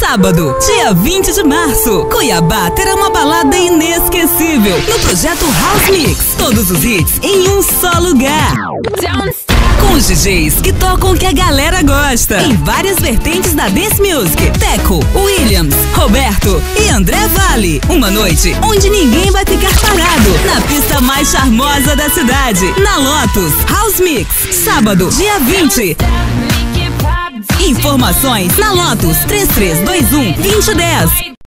sábado, dia 20 de março, Cuiabá terá uma balada inesquecível no projeto House Mix. Todos os hits em um só lugar. Com os DJs que tocam o que a galera gosta, em várias vertentes da Dance Music. TECO, Williams, Roberto e André Vale. Uma noite onde ninguém vai ficar parado. Na pista mais charmosa da cidade, na Lotus House Mix. Sábado, dia 20. Informações na Lotus 3321-2010.